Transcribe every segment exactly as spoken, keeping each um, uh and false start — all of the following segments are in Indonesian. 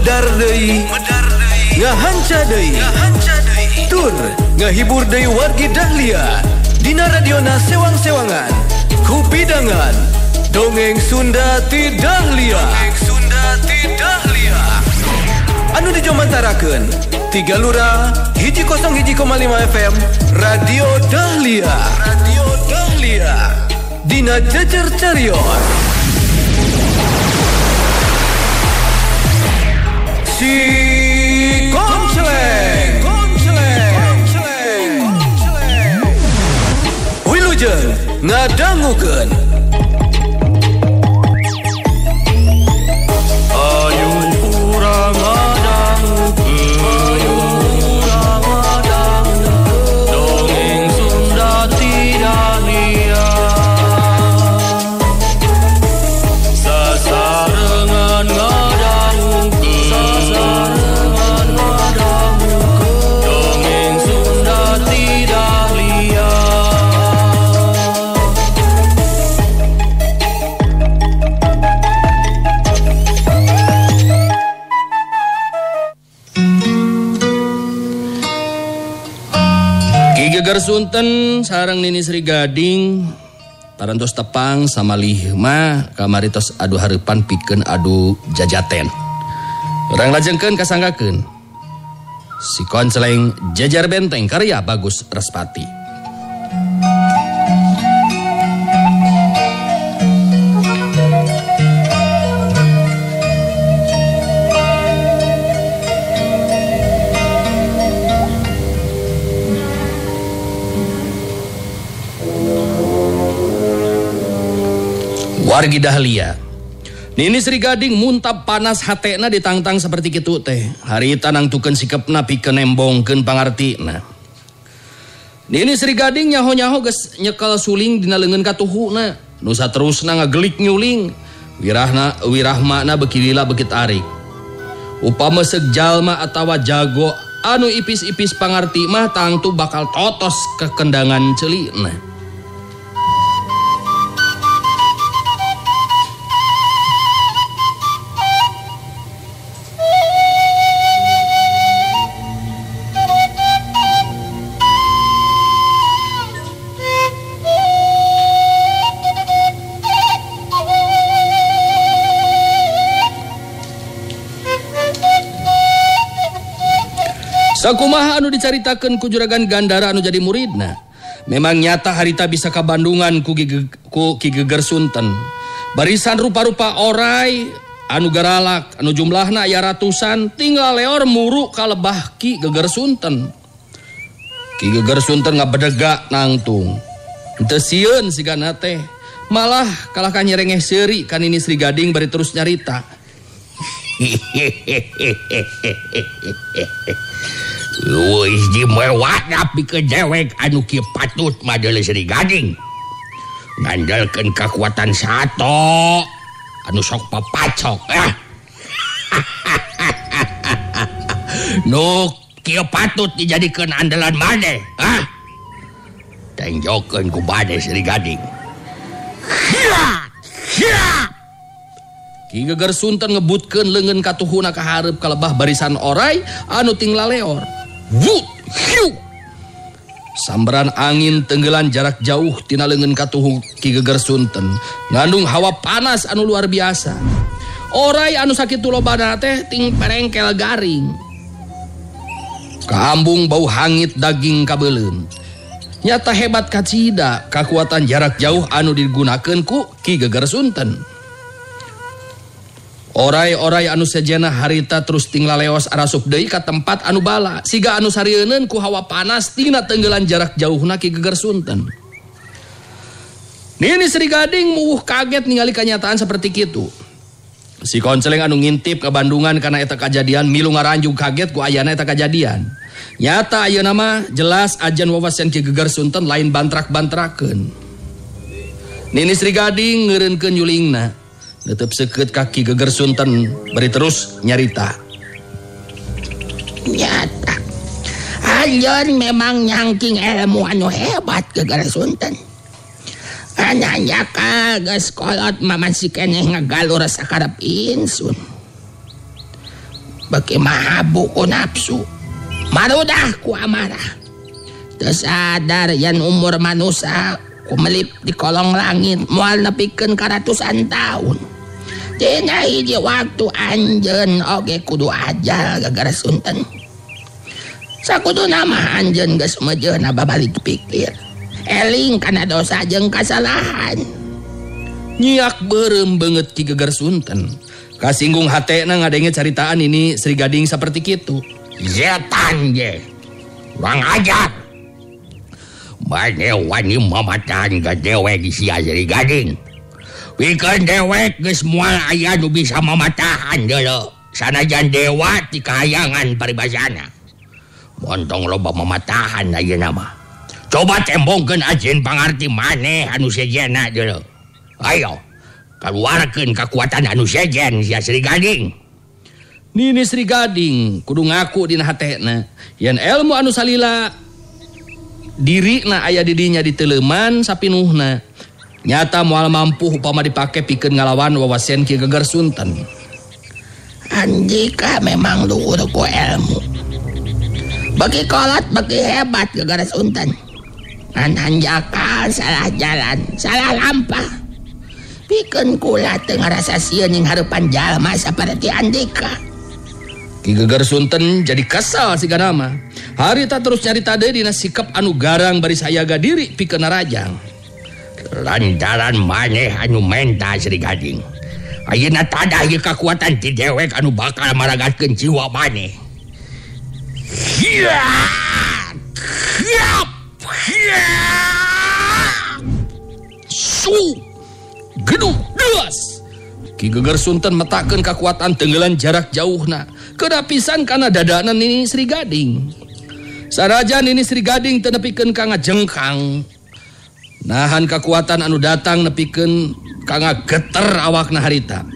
medar deui, ngahanca deui, tur ngahibur deui wargi Dahlia dina radiona sewang-sewangan ku pidangan dongeng Sunda ti Dahlia. Anu dijomantarakeun tiga lura hiji kosong hiji koma lima F M Radio Dahlia, Radio Dahlia dina jejer carion. Si Konceleng Wilujeng ngadangukeun ayo urang ngadangukeun ayo urang ngadangukeun dongeng Sunda ti Dahlia sasarengan ngadangukeun Sunten sarang Nini Sri Gading tarantos tepang sama lima kamaritos adu harapan pikeun adu jajaten. Urang lajengkeun kasanggakeun Si Konceleng Jejer Benteng karya Bagus Respati. Wargi Dahlia Nini Sri Gading muntap panas hatena ditangtang seperti kitu teh. Harita nangtukeun sikepna pikeun nembongkeun pangartina. Nini Sri Gading nyaho-nyaho geus nyekel suling dina leungeun katuhuna. Nu saterusna ngagelik nyuling. Wirahna wirahmana beki lila beki tarik. Upama seuk jalma atawa jago anu ipis-ipis pangarti mah tangtu bakal totos kekendangan ceulina. Sakumaha anu dicaritakeun ku juragan Gandara anu jadi muridna. Memang nyata harita bisa ka Bandungan ku Ki Geger Sunten. Barisan rupa-rupa oray anu garalak anu jumlahna aya ratusan tinggal leor muru ka lebah Ki Geger Sunten. Ki Geger Sunten ngabedegak nangtung. Henteu sieun sigana teh. Malah kalah ka nyerengeh seuri ka Nini Sri Gading bari terus nyarita. Luis di mewakna pikeun dewek anu kieu patut madele Sri Gading ngandalkeun kekuatan sato anu sok papacok ah. Nu kieu patut dijadikeun andalan maneh ah. Tenjokkeun ku bade Sri Gading. Ki Geger Sunten ngebutkeun leungeun katuhuna ka hareup ka lebah barisan oray anu tingla leor. Wut, hiu. Sambaran angin tenggelan jarak jauh tina leungeun katuhu Ki Geger Sunten ngandung hawa panas anu luar biasa. Oray anu sakitu lobana teh ting perengkel garing. Kaambung bau hangit daging kabeuleum. Nyata hebat kacida kakuatan jarak jauh anu digunakeun ku Ki Geger Sunten. Oray-oray anu sejena harita terus tinggal leos arasuk deui ka tempat anu bala. Siga anu sarieunun ku hawa panas tina tenggelan jarak jauhna Ki Geger Sunten. Nini Sri Gading muwuh kaget ningali kenyataan seperti kitu. Si Konceleng anu ngintip ke Bandungan karena eta kajadian milu ngaranjung kaget ku ayana eta kajadian. Nyata ayeuna mah jelas ajan wawasan Ki Geger Sunten lain bantrak-bantrakeun. Nini Sri Gading ngeureunkeun yulingna. Tetep seket kaki Geger Sunten beri terus nyarita. Nyata anjeun memang nyangking ilmu anu hebat Geger Sunten. Ananya ka geus kolot mamasikeun ngagalur sakarep insun. bagi mahabuku nafsu. Marudah ku amarah. Tersadar yan umur manusia ku melip di kolong langit mual nepikeun ka ratusan tahun. Tina hiji waktu anjen oge kudu ajal gara-gara sunten. Sakuduna mah anjen geus meujeuna babalik pikir. Eling kana dosa jeung kasalahan. Nyiak beureum beungeut ki gegar sunten. Kasinggung hatena ngadenge caritaan ini Sri Gading seperti kitu. Zetan ge. Wang ajar. Bane wani mamatan ka dewe di sia Sri Gading. Bikin dewek geus moal aya nu bisa mamatahan deuleuk. Sanajan dewa ti kahayangan paribasana. Montong loba mamatahan ayeuna mah. Coba tembongkeun ajin pangarti maneh anu sejenna deuleuk. Ayo, kaluarkeun kakuatan anu sejen sia Sri Gading. Nini Sri Gading kudu ngaku dina hatena yen elmu anu salila dirina aya di dinya diteleuman sapinuhna. Nyata moal mampu upama dipake pikeun ngalawan wawasan ki geger sunten. Anjika memang luhur ku ilmu. Bagi kolot bagi hebat geger sunten. Anan jakal salah jalan, salah lampah. Pikeun kula teu ngarasa sieun ning hareupan jalma saperti Andika. Ki geger sunten jadi kesal sigana mah. Harita terus nyarita deui dina sikap anu garang bari sayaga diri pikeun narajang. Lantaran maneh anu menta Sri Gading. Ayeuna tada ieu kakuatan ti dewek anu bakal maragatkeun jiwa maneh. Su gedung deus. Ki geger sunten metakeun kakuatan tenggelan jarak jauhna. Kedah pisan kana dadana Nini Sri Gading. Sarajan Nini Sri Gading teu nepikeun ka ngajengkang. Nahan kekuatan anu datang nepikeun kanga geter awakna harita.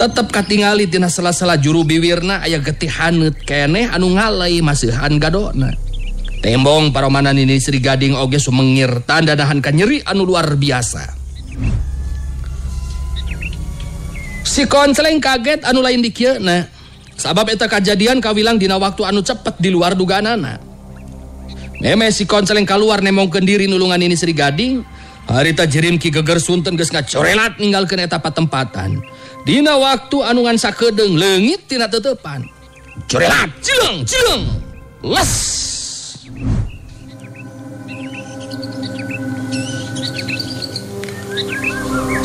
Tetep katingali tina sela-sela juru biwirna aya getih haneut keneh anu ngalai maseuhan gadona. Tembong paromanan ini Sri Gading oge sumengir tanda nahan kanyeri anu luar biasa. Si konseleng kaget anu lain di kieu na. Sabab eta kajadian kawilang dina waktu anu cepet di luar dugaanana. Neme si konseleng kaluar nemongkeun diri nulungan ini Sri Gading. Harita jerim ki geger sunten geus ngacorelat ninggalkeun eta patempatan. Dina waktu anu ngan sakedeung leungit tina teutepan. Corelat, cileng, cileng. Les.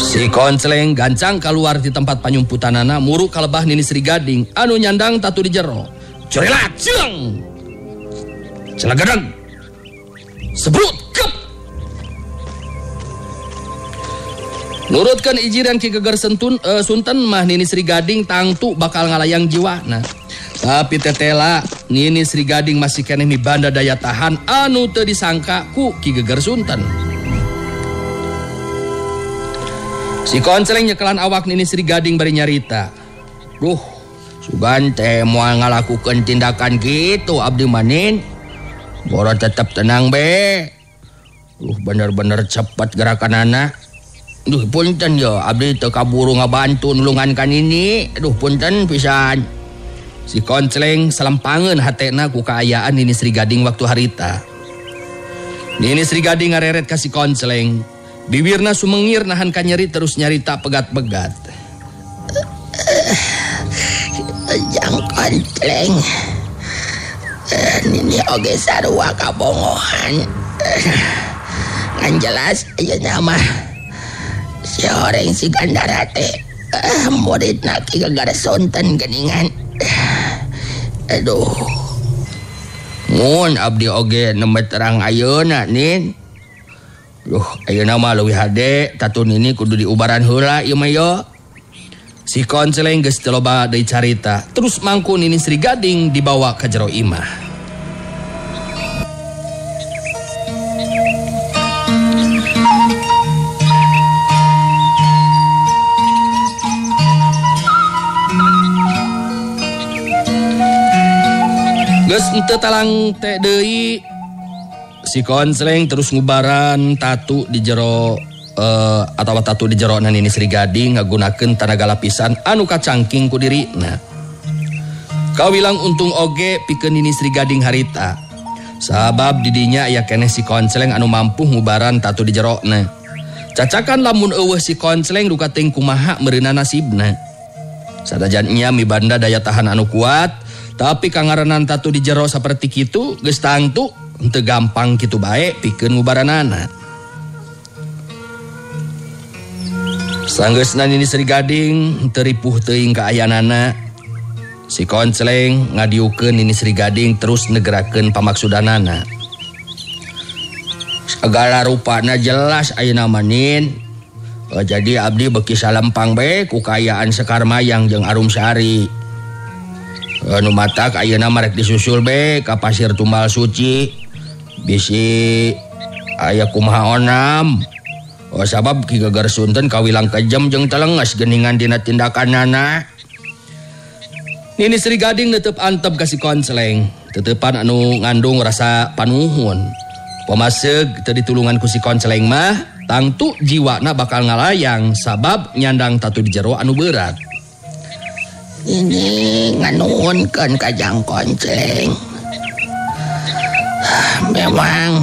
Si konseleng gancang kaluar di tempat panyumputanana muru kalebah Nini Sri Gading anu nyandang tatu di jero. Corelat, cileng. Celegedeng. Sebrut kep. Nurutkan ijiran Ki Geger Sentun uh, Sunten mah Nini Sri Gading tangtu bakal ngalayang jiwana. Tapi tetela Nini Sri Gading masih keneh mibanda daya tahan anu teu disangka ku Ki Geger Sunten. Si konseleng nyekelan awak Nini Sri Gading bari nyarita. Duh, sugan teh moal ngalakukeun tindakan kitu abdi manin. Boro tetap tenang be. Lu bener-bener cepat gerakan anak. Duh punten yo, abdi teu kaburu ngabantu nulungankan ini. Duh punten pisan. Si konceleng salempangeun hatena ku kaayaan Nini Sri Gading waktu harita. Nini Sri Gading ngareret ka si konceleng. Bibirna sumengir nahan kanyeri terus nyarita pegat-pegat. Yang konceleng. Nini oge sarua kabongohan. Ngan jelas ayeuna mah si horeng si Gandara teh muridna Ki Geger Sunten geuningan. Aduh. Mun abdi oge nembe terang ayeuna Nin. Duh, ayeuna mah leuwih hade tatu Nini kudu diubaran heula ieu mah yo. Si konseleng geus teu loba deui carita, terus mangku Nini Sri Gading dibawa ka jero imah. Geus henteu talang teh deui. Si konseleng terus ngubaran tatu di jero Uh, atau tatu di jerona Nini Sri Gading ngagunakeun tanaga lapisan anu kacangking ku dirina. Kawilang untung oge pikeun nini Sri Gading harita. Sabab didinya aya keneh si koncleng anu mampu ngubaran tatu di jerona. Cacakan lamun eueuh si koncleng duka teuing kumaha meureunna nasibna. Sadajan nya mibanda daya tahan anu kuat, tapi kangarenan tatu di jero saperti kitu geus tangtu henteu gampang kitu bae pikeun ngubaranana. Sanggeusna nini Sri Gading henteu ripuh teuing kaayanana. Si koncleng ngadiukeun nini Sri Gading terus negerakeun pamaksudanana. Segala rupana jelas ayeuna manin. Oh, jadi abdi beki salempang bae ku kaayaan Sekarmayang jeung Arumsari. Oh, nu matak ayeuna marek disusul bae ka Pasir Tumal Suci. Bisi aya kumaha onam. Oh, sabab ki geger sunten kawilang kejem jeung telenges geuningan dina tindakanana. Nini Sri Gading tetep antep kasih koncleng, tetepan anu ngandung rasa panuhun. Pemaseug teu ditulungan ku si koncleng mah, tangtu jiwana bakal ngalayang sabab nyandang tatu di jero anu berat. Ini nganuhunkeun ka Jang Koncleng. Memang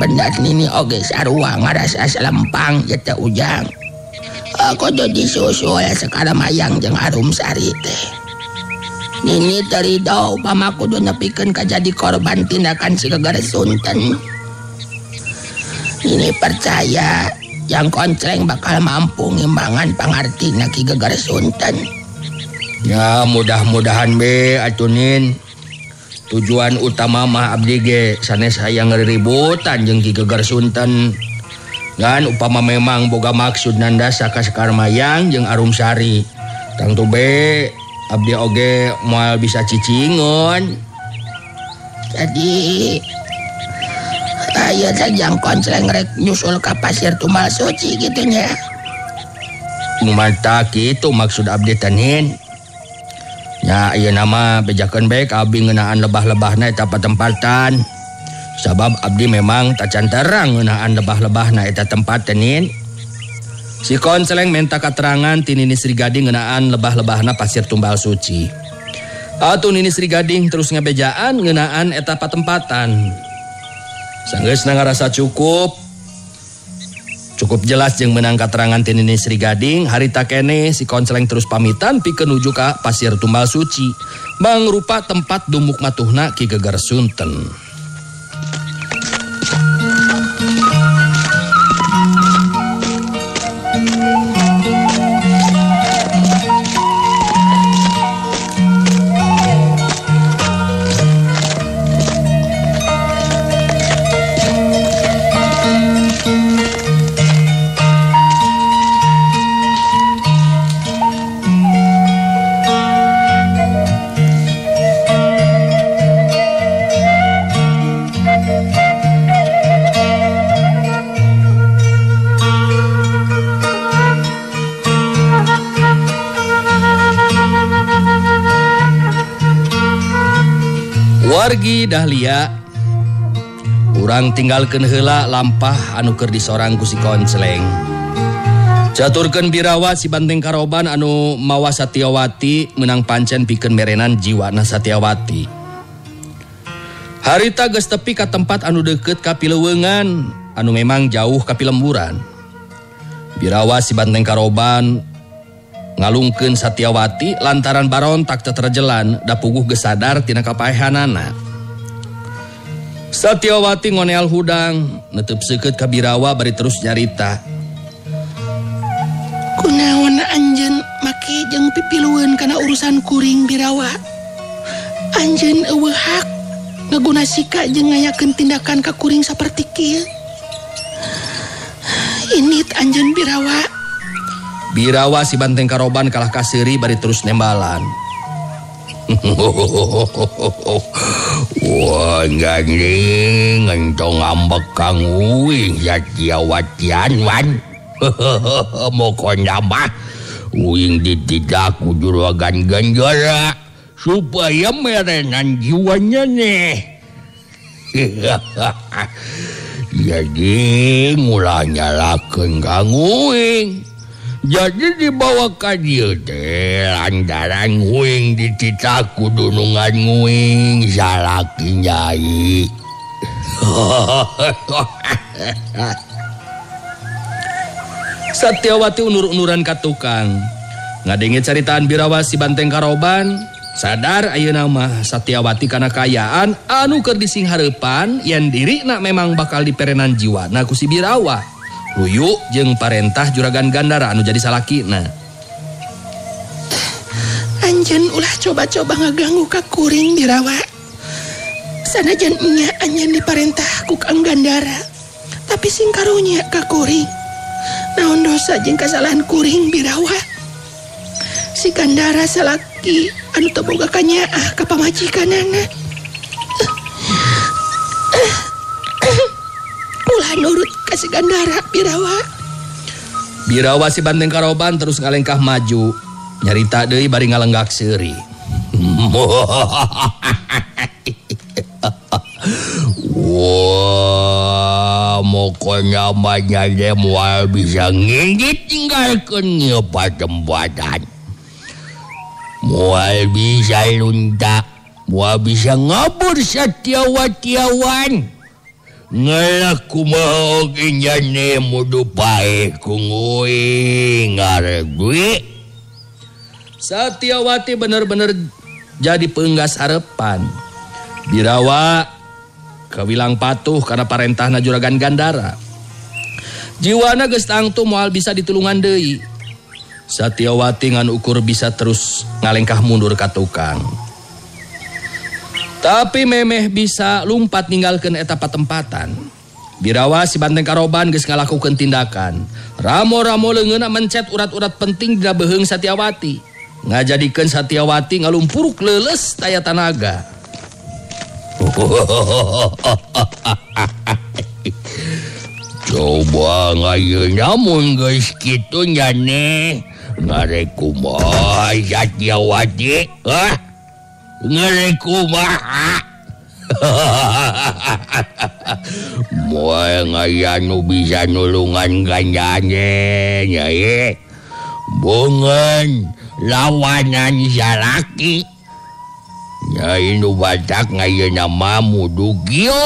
benar nini oge sarua ngarasa salempang ieu teh Ujang. Aku jadi susul Sekarmayang jeung Arumsari teh. Nini terido upama kudu nepikeun kajadi korban tindakan si geger sunten. Nini percaya Jang Koncleng bakal mampu ngimbangan pangartina ki geger sunten. Ya mudah-mudahan be atuh nin. Tujuan utama mah abdi ge sanes hayang ngeributan jeung ki geger sunten. Dan upama memang boga maksud nandasa ka Sekarmayang jeung Arumsari. Tangtu be abdi oge moal bisa cicingon. Jadi ayo Jang Koncleng rek nyusul ka Pasir Tumal Suci gitunya. Mata kitu maksud abdi tanin. Ya ieu nama bejakeun bae ka abdi ngeunaan lebah-lebahna eta patempatan. Sabab abdi memang tacan terang ngeunaan lebah-lebahna eta tempat tanin. Si koncleng minta keterangan ti nini Sri Gading ngeunaan lebah-lebahna Pasir Tumal Suci. Atuh nini Sri Gading terus ngebejaan ngeunaan eta patempatan. Sanggeusna ngarasa cukup. Cukup jelas jeung meunang keterangan ti nini Sri Gading, harita keneh si koncleng terus pamitan pikeun nuju ka Pasir Tumal Suci, mangrupa tempat dumuk matuhna ki geger sunten. Wargi Dahlia, urang tinggalkeun heula lampah anu keur disorang ku si koncleng. Caturkeun birawat si Banteng Karoban anu mawa Satyawati menang pancen pikeun merenan jiwana Satyawati. Harita geus tepi ka tempat anu deukeut ka pileuweungan, anu memang jauh ka pilemburan. Birawat si Banteng Karoban ngalungkeun Satyawati lantaran barontak teterjelan da puguh geus sadar tina kapaehanana. Satyawati ngoneal hudang, netep seukeut ka birawa bari terus nyarita. Kunaon anjeun make jeung pipilueun kana urusan kuring birawa. Anjeun eueuh hak ngaguna sika jeung ngayakeun tindakan ka kuring saperti kieu. Init anjeun birawa. Birawa si Banteng Karoban kalah kaseuri bari terus nembalan. Wah, gandeng entong ambek kang uing Satyawatian wan. Mokonna mah uing ditidak ku juragan ganjara supaya merenan jiwanya nih. Jadi mulanya lakeun kang uing. Jadi dibawa ka dieu teh lantaran nguing dicicak ku dunungan nguing salaki nyai. Satyawati unur-unuran ka tukang. Ngadenge caritaan birawas si Banteng karoban, sadar ayeuna mah Satyawati kana kayaan anu keur disinghareupan yen dirina memang bakal diperenan jiwana ku si birawa. Luyu jeung parentah juragan Gandara anu jadi salakina. Anjen ulah coba-coba ngeganggu ka kuring birawa. Sanajan nya anjen diparentah ku Kang Gandara, tapi sing karunya ka kuring. Naon dosa jeung kasalahan kuring birawa? Si Gandara salaki anu teu boga kanyaah ka pamajikanana. Ulah nurut si Gandara birawa. Birawa si Banteng karoban terus ngalengkah maju, nyarita deui bari ngalenggak seuri. Wah, mokonya banyak deh mual bisa ngigit tinggalkeun ieu patembatan. Mual bisa lunta, mual bisa ngabur Satyawatiawan. Ngelak kumaha ginjane mudu paeh ku nguing ngareg gue. Satyawati bener-bener jadi penggas harapan. Birawa kawilang patuh karena parentahna juragan Gandara. Jiwana geus tangtu moal bisa ditulungan deui. Satyawati ngan ukur bisa terus ngalengkah mundur ka tukang. Tapi memeh bisa lumpat ninggalkeun eta patempatan. Birawa si Banteng karoban geus ngalakukeun tindakan. Ramo-ramo leungeunna mencet urat-urat penting dina beuheung Satyawati. Ngajadikeun Satyawati ngalumpuruk leuleus daya tanaga. Coba ngayeuna mun geus kitu nya neh ngarek kumaha Satyawati? Hah? Ngerekumaha. Moal ngaya nu bisa nulungan gandane nyai. Bungan lawanan salaki. Nyai nu batak ngayeuna mah mudu gieu.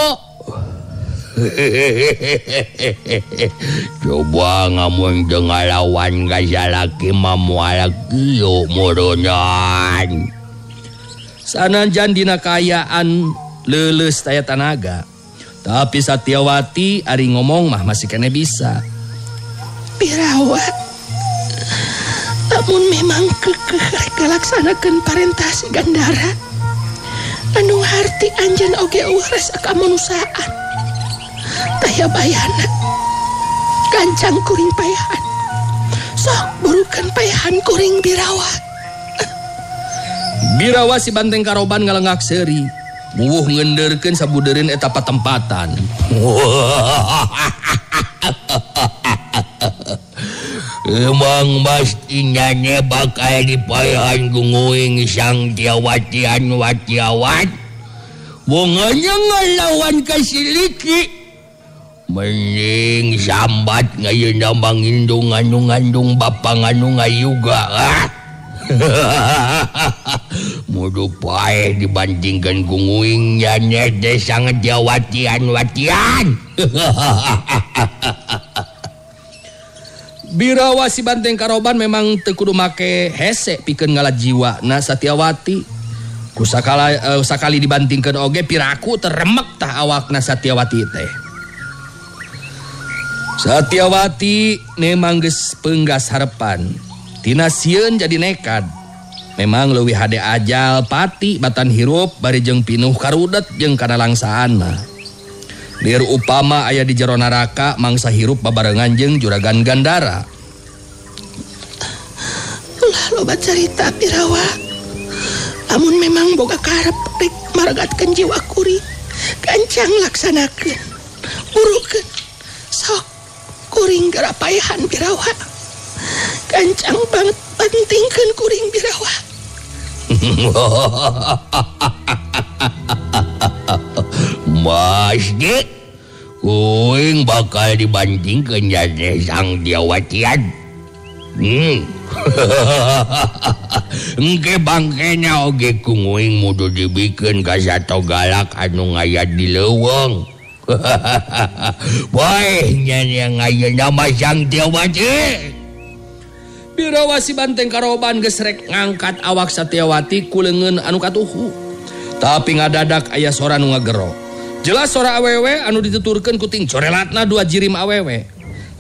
Coba ngamun teu ngalawan ka salaki mah moal gieu moronan. Sanajan dina kayaan leuleus daya tanaga, tapi Satyawati ari ngomong mah masih kene bisa. Birawa, namun memang kekeh kalaksanakeun parentah si Gandara. Anu harti anjen oge waras ka manusaan. Taya bayana, gancang kuring payahan. Sok burukan payahan kuring birawa. Birawa si Banteng karoban ngalengak seuri, buuh ngenderkeun sabuderin eta patempatan. Emang mastinya ne bakal dipayahan gunguing sang tiawatian watiawan. Wonganya ngalawan ka siliki. Mending sambat ngayeuna mangindung anu ngandung bapa anu ngayuga. Ah? Mudu paeh dibandingkan kunguingnya nete sangat jawatian-watian. Birawa si Banteng karoban memang teu kudu make hese pikeun ngalah jiwana Satyawati. Kusakala uh, sakali dibandingkan oge piraku teremek tah awakna Satyawati teh. Satyawati memang geus penggas harapan. Tina sieun jadi nekat. Memang leuwih hade ajal pati batan hirup bari jeung pinuh karudet jeung kana langsaanna. Lieur upama aya di jero neraka mangsa hirup babarengan jeung juragan Gandara. Ulah loba carita birawa. Lamun memang boga karep rek maragatkeun jiwa kuring, gancang laksanakeun. Burukeun. Sok kuring garapaehan birawa. Kancang banget pentingkan kuring birawa. Mas dek, kuring bakal dibandingkan jadi sang Tiawatian. Nih, engke bangkenya oge kunguing mudu dibikin kasato galak anu ngaya di leweng. Boy, nyanyi ngaya nama sang Tiawati. Birawasi Banteng karoban gesrek ngangkat awak Satyawati kulengen anu katuhu. Tapi ngadadak aya sora nu ngagero. Jelas sora awewe anu dituturkeun kuting corelatna dua jirim awewe.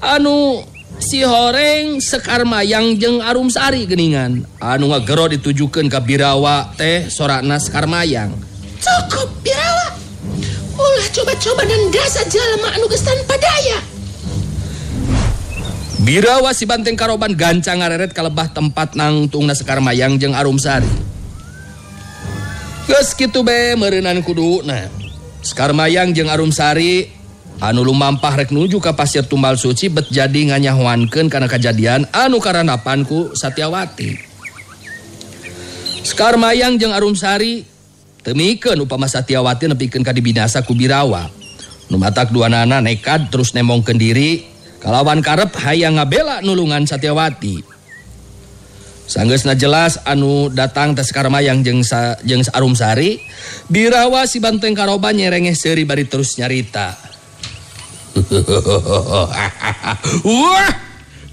Anu si horeng sekarmayang jeung Arumsari geningan anu ngagero ditujukeun ka Birawa teh sorana sekarmayang. Cukup Birawa, ulah coba-coba nenda saja lama anu geus tanpa daya. Birawa si Banteng karoban gancang ngareret kalebah tempat nangtungna sekarmayang jeung Arumsari. Geus kitu bae meureunan kuduna. Sekarmayang jeung Arumsari anu lumampah rek nuju ka pasir tumbal suci bet jadi nganyahuankeun kana kajadian anu karanapan ku Satyawati. Sekarmayang jeung Arumsari temikeun upama Satyawati nepikeun ka dibinasa ku Birawa. Nu matak duanana nekat terus nemongkeun diri kalawan karep hayang ngabela nulungan Satyawati. Sanggeusna jelas anu datang teh Sekarmayang jeung jeung Arumsari, Birawa si Banteng karoba nyerengeh seuri bari terus nyarita. Wah,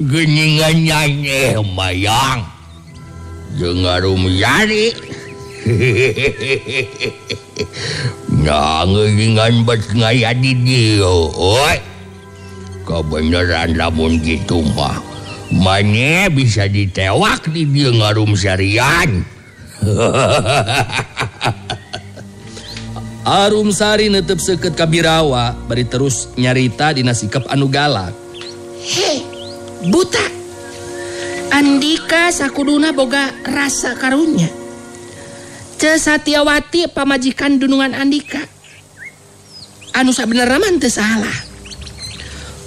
geningan nyanyi mayang jeung Arumsari. Nah, geningan bet ngaya di dieu. Oi, kabeneran lamun kitu mah mane bisa ditewak di dieu Arumsarian. Arumsari netep seket ka Birawa bari terus nyarita dina sikap anu galak. Hei, buta. Andika sakuduna boga rasa karunya. Teu Satyawati pamajikan dunungan Andika. Anu sabenerna mah teu salah.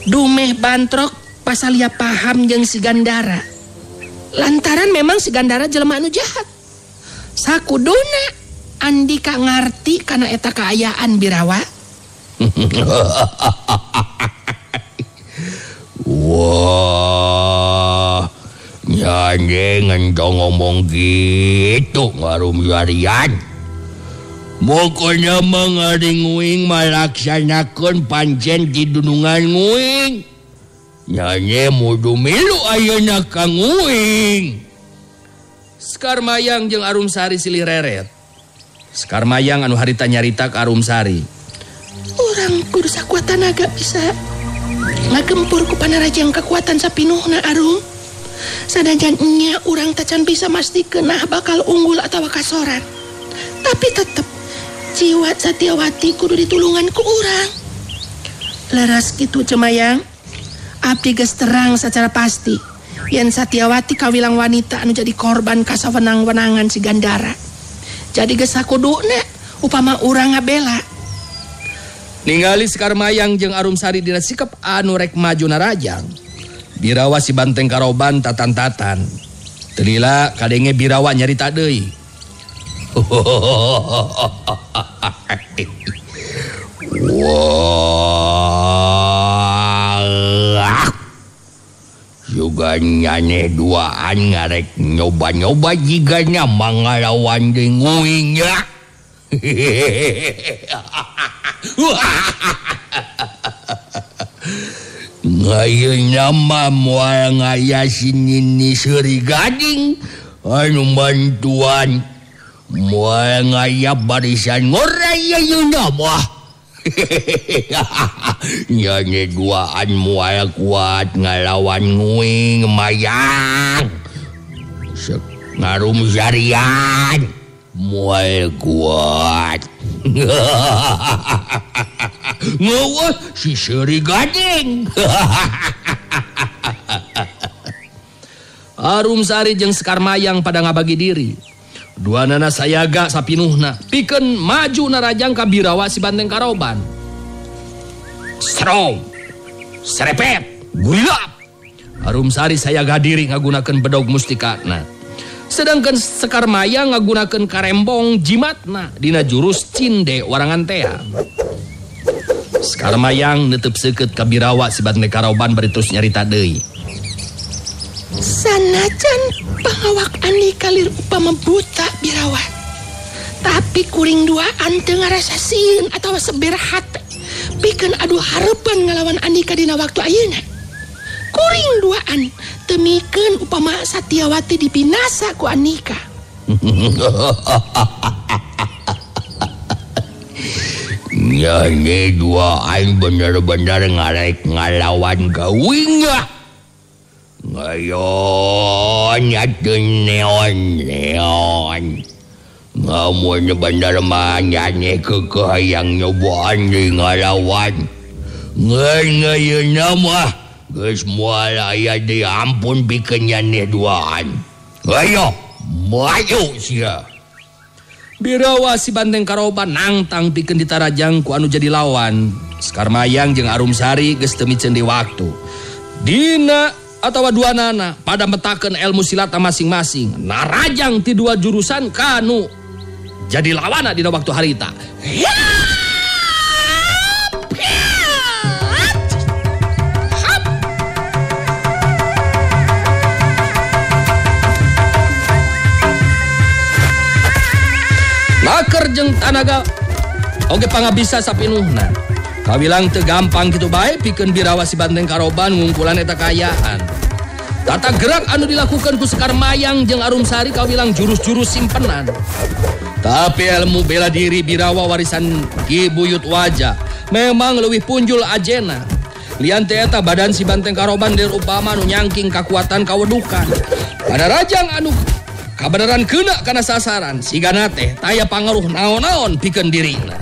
Dumeh bantrok pasalia paham jeung si Gandara. Lantaran memang si Gandara jelema anu jahat. Sakuduna Andika ngarti karena eta kaayaan Birawa. Wah, nyanyi ngendong ngomong gitu Arumsarian. Mokona mangari nguing malaksanakeun pancen di dunungan nguing. Nyanyi mudu milu ayeuna ka nguing. Sekarmayang jeung Arumsari silih reret. Sekarmayang anu harita nyarita ka Arumsari. Urang kudu sakuatan agak bisa ngagempur ku panarajang kekuatan sapinuhna Arum. Sadajan nya urang tacan bisa mastikeun nah bakal unggul atawa kasoran. Tapi tetep jiwa Satyawati kudu ditulungan ku urang. Leras kitu cemayang. Abdi geus terang secara pasti yen Satyawati kawilang wanita anu jadi korban kasawenang-wenangan si Gandara. Jadi geus sakuduna upama urang ngabela. Ningali Sekarmayang jeung Arumsari dina sikap anu rek maju narajang. Birawa si Banteng karoban tatan-tatan. Telila kadenge Birawa nyarita deui. Wah. Juga nyanyi duaan ngarek nyoba-nyoba jiganya mangalawan denguinya. Ngayunya mamual ngaya sinini suri gading anu bantuan mual ngaya barisan ngoraya yuna mah. Nyanyi duaan mual kuat ngalawan nguing mayang. Arumsarian mual kuat. Ngawah si Seri Gading. Arumsari jeung Sekarmayang pada ngabagi diri. Dua nana sayaga sapinuhna pikeun maju narajang ka Birawa si Banteng karoban. Strong, serepet, gulap. Arumsari sayaga diri ngagunakeun bedog mustikana. Sedangkan Sekarmayang ngagunakeun karembong jimatna dina jurus cinde warangan tea. Sekarmayang netep seukeut ka Birawa si Banteng karoban bari terus nyarita deui. Sanajan pengawak ani kalir upama buta birawa, tapi kuring duaan teu ngarasasin atau seberahat pikeun adu harapan ngalawan ani kadina waktu ayeuna. Kuring duaan temikeun upama Satyawati dipinasa ku Anika. Nyai duaan bener-bener ngarek ngalawan gawingah. Ngayon atin neon-neon. Ngamun bener manyane kekayang nyobaan di ngalawan. Ngayon nama kesemua ayah diampun bikinnya nih duaan. Ayo, maju siya. Birawa si Banteng Karoba nangtang bikin ditarajang ku anu jadi lawan. Sekarmayang jeung Arum Sari geus teu miceun di waktu. Dina atawa duanana pada metakeun ilmu silata masing-masing. Narajang ti dua jurusan kanu jadi lawana dina waktu harita. Maker jeung tanaga oge pangabisa sapinuhna. Kawilang teu gampang kitu bae pikeun birawa si Banteng Karoban ngungkulan eta kayaan. Tata gerak anu dilakukan ku Sekarmayang jeung Arum Sari kawilang jurus-jurus simpenan. Tapi ilmu bela diri birawa warisan Ki Buyut Waja memang leuwih punjul ajena. Lian teh eta badan si Banteng Karoban deui upama nu nyangking kakuatan kawedukan. Pada rajang anu kabeneran kena karena sasaran, si Gana teh taya pangaruh naon-naon pikeun dirina.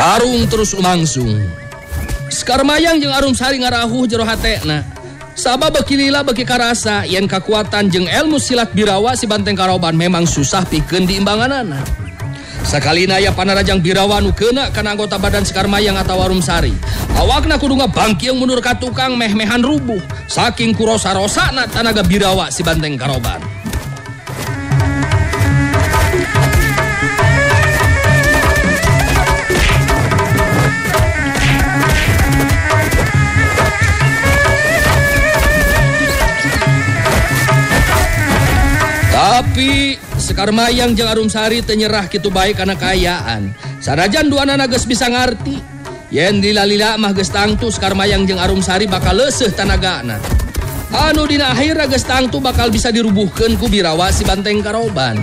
Tarung terus langsung. Sekarmayang jeung Arum Sari ngarahuh jero hatena. Sabab beki lila beki karasa yen kakuatan jeung ilmu silat birawa si Banteng Karoban memang susah pikeun diimbanganana. Sakalina aya panarajang birawa nu keuna kana anggota badan Sekarmayang atawa Arum Sari. Awakna kudu ngabangkiung mundur ka tukang meh-mehan rubuh saking kurosa-rosana tanaga birawa si Banteng Karoban. Tapi Sekarmayang jeung Arum Sari tenyerah kitu bae kana kaayaan. Sanajan duanana geus bisa ngarti yen lila-lila mah geus tangtu Sekarmayang jeung Arum Sari bakal leuseuh tanagana. Anu dina akhirna geus tangtu bakal bisa dirubuhkeun ku birawa si Banteng Karoban.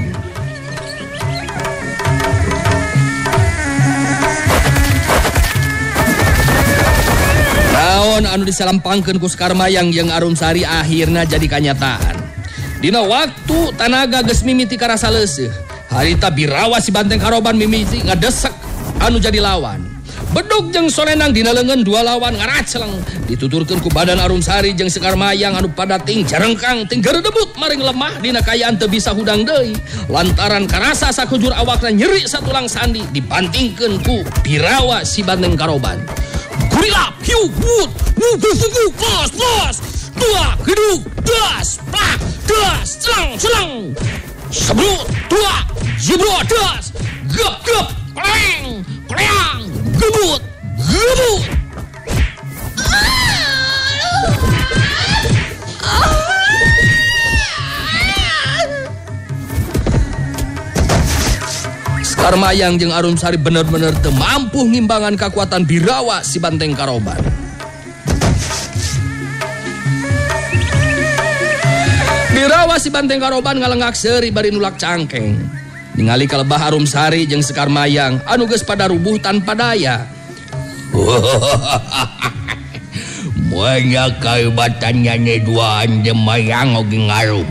Naon anu disalampangkeun ku Sekarmayang jeung Arum Sari akhirna jadi kanyataan. Dina waktu tanaga geus mimiti karasa leuseuh. Harita birawa si Banteng Karoban mimiti ngadesek anu jadi lawan. Bedug jeung solenang dina leungeun dua lawan ngaraceleng. Dituturkeun ku badan Arum Sari jeung Sekarmayang anu pada ting jerengkang ting geredebut maring lemah dina kayaan teu bisa hudang deui. Lantaran karasa sakujur awakna nyeri satulang sandi dibantingkeun ku birawa si Banteng Karoban. Gurilap, hiu, but, buku-buku, kos, kos, dua, gedug, das, pak, das, selang, selang, sebelum, dua, jebro, das, gep, gep, kleng, kleng, gebut, gebut. Sekarmayang jeung Arum Sari bener-bener teu mampu ngimbangan kakuatan birawa si Banteng Karoban. Birawa si Banteng Karoban ngalengak seuri bari nulak cangkeng. Ningali kalebah Arum Sari jeung Sekarmayang anu geus pada rubuh tanpa daya. Moal kahebatannya nya duaan Mayang oge ngarum.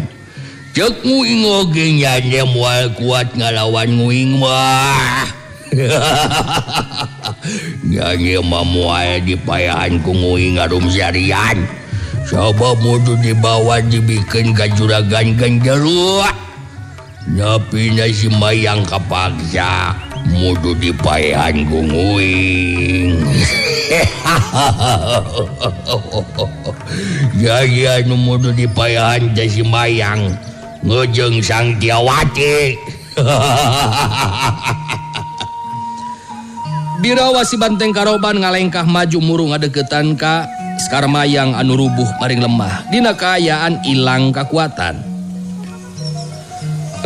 Cek nguing oge nyanya moal kuat ngalawan nguing mah. Nyanya mah moal dipayahan ku nguing Arum Sarian. Sabab mudu dibawa dibikin ka juragan genjeru. Tapi na si Mayang kapaksa mudu dipayahan ku nguing. Gaya nu mudu dipayahan teh si Mayang ngejeng Sang Tiawati. Birawa si Banteng karoban ngalengkah maju murung ngadeukeutan ka Sekar Mayang anu rubuh paring lemah dina kaayaan ilang kakuatan.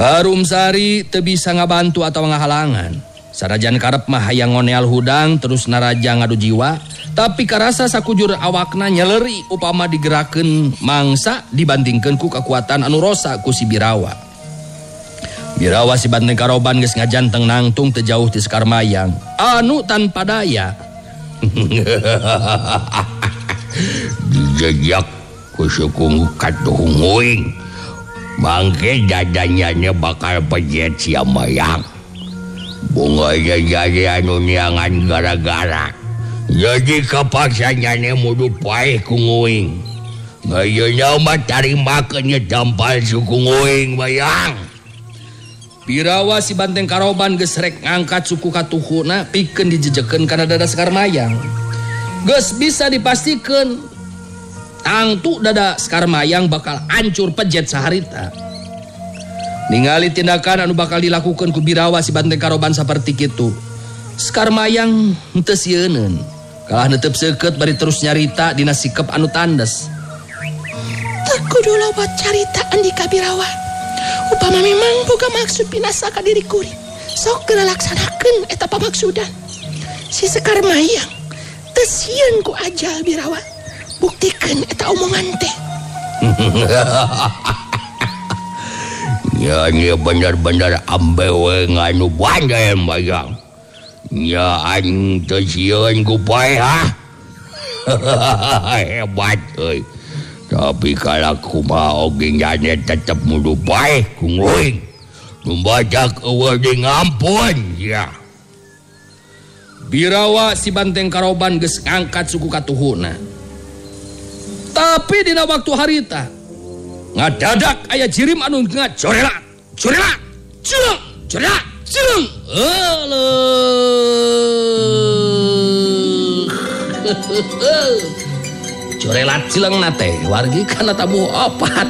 Harumsari teu bisa ngabantu atau ngahalangan. Sarajan karep mah hayang ngoneal hudang terus naraja ngadu jiwa, tapi karasa sakujur awakna nyeleri upama digerakeun mangsa dibantingkeun ku kakuatan anu rosa ku si Birawa. Birawa si Banteng karoban geus ngajanteng nangtung teu jauh ti Sekar Mayang, anu tanpa daya. Dijejak ku sukung katuhunguing. Mangke dadanya bakal pejet si Mayang. Bunga jadi anu niangan gara-gara. Jadi kepaksanya nih mudu paih ku nguing. Ngayeuna mah tarima keun tampal suku nguing Mayang. Birawa si Banteng karoban geus rek ngangkat suku katuhuna pikeun dijejekeun kana dada Sekar Mayang. Geus bisa dipastikeun tangtu dada Sekar Mayang bakal ancur pejet saharita. Ningali tindakan anu bakal dilakukan ku Birawa si Banteng karoban saperti kitu, Sekar Mayang henteu sieuneunan. Kalah netep seukeut bari terus nyarita dina sikep anu tandas. Teu kudu lewat caritaan di Kabirawa. Upama memang boga maksud pinasa ka diri kuring, sok geura laksanakeun eta pamaksudan. Si Sekar Mayang teu sieun ku ajal Birawa. Buktikan eta omongan teh. Ya nya benar-benar ambewe nganu bandel Mayang. Ya an teu sieun ku paeh ha. Hebat euy. Tapi kalau kumaha oge nya tetep mudu paeh ku nguing. Numbajak eueuh di ngampun ya. Birawa si Banteng karoban geus ngangkat suku katuhuna. Tapi dina waktu harita ngadadak aya jirim anu ngacorelat, corelat, cireng, corelat, cireng. Heuh. Corelat cileng nate wargi kana tabuh opat.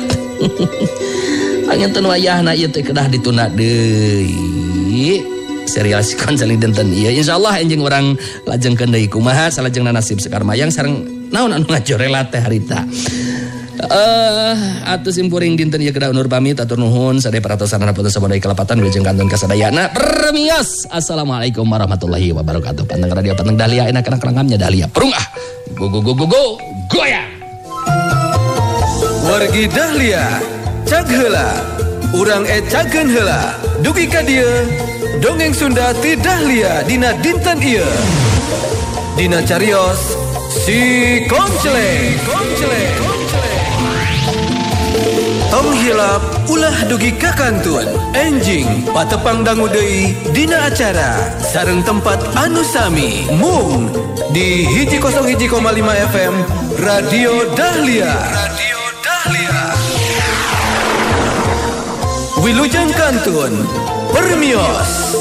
Panginten wayahna ieu teh kedah dituna deui. Serial Si Konseling dinten ieu insyaallah enjing urang lajengkeun deui kumaha salajengna nasib Sekar Mayang sareng naon anu ngajorelat teh harita. Eh, atus simpuring dinten ieu kedah undur pamit atur nuhun sadaya paratosan anu putus sabodai kelapatan wilujeng kanton kasadayana. Permios. Assalamualaikum warahmatullahi wabarakatuh. Panteng radio panteng Dahlia enak kana kerangamnya Dahlia. Perung ah. Go go go go go. Goya. Wargi Dahlia, cag heula. Urang ecakeun heula. Dugi ka dieu, dongeng Sunda ti Dahlia dina dinten ieu. Dina carios Si Konceleng, Konceleng, Konceleng. Tong hilap ulah dugi ka kantun, enjing patepang dangu deui dina acara sareng tempat anu sami mung di hiji kosong hiji koma lima F M Radio Dahlia. Radio Dahlia. Wilujeng kantun, permios.